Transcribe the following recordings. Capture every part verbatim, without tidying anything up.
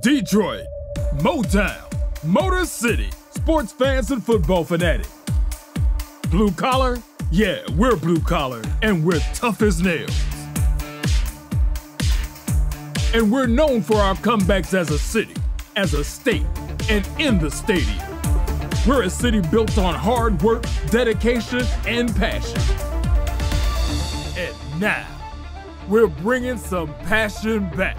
Detroit, Motown, Motor City, sports fans and football fanatics. Blue collar? Yeah, we're blue collar, and we're tough as nails. And we're known for our comebacks as a city, as a state, and in the stadium. We're a city built on hard work, dedication, and passion. And now, we're bringing some passion back.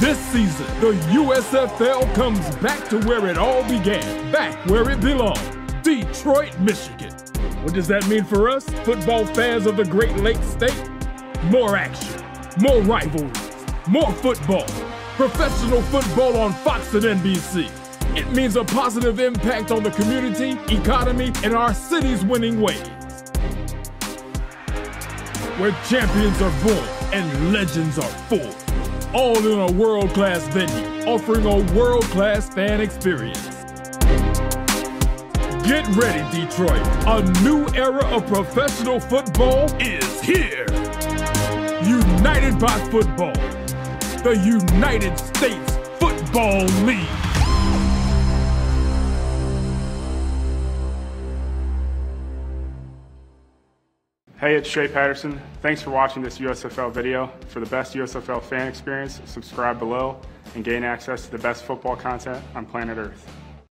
This season, the U S F L comes back to where it all began, back where it belongs, Detroit, Michigan. What does that mean for us, football fans of the Great Lakes State? More action, more rivalries, more football, professional football on Fox and N B C. It means a positive impact on the community, economy, and our city's winning ways. Where champions are born and legends are forged. All in a world-class venue, offering a world-class fan experience. Get ready, Detroit. A new era of professional football is here. United by football, the United States Football League. Hey, it's Shea Patterson. Thanks for watching this U S F L video. For the best U S F L fan experience, subscribe below and gain access to the best football content on planet Earth.